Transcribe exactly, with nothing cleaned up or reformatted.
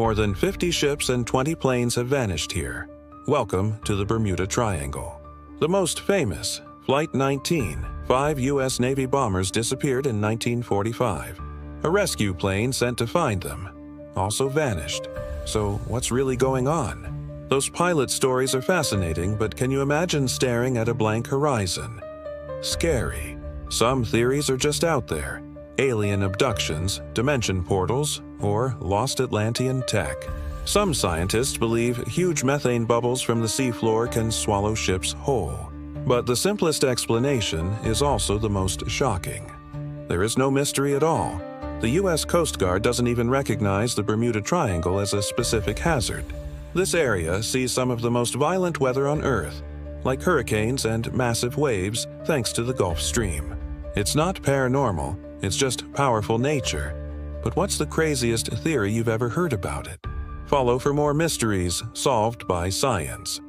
More than fifty ships and twenty planes have vanished here. Welcome to the Bermuda Triangle. The most famous, Flight nineteen, five U S Navy bombers disappeared in nineteen forty-five. A rescue plane sent to find them also vanished. So what's really going on? Those pilot stories are fascinating, but can you imagine staring at a blank horizon? Scary. Some theories are just out there. Alien abductions, dimension portals, or lost Atlantean tech. Some scientists believe huge methane bubbles from the seafloor can swallow ships whole. But the simplest explanation is also the most shocking. There is no mystery at all. The U S Coast Guard doesn't even recognize the Bermuda Triangle as a specific hazard. This area sees some of the most violent weather on Earth, like hurricanes and massive waves, thanks to the Gulf Stream. It's not paranormal, it's just powerful nature. But what's the craziest theory you've ever heard about it? Follow for more mysteries solved by science.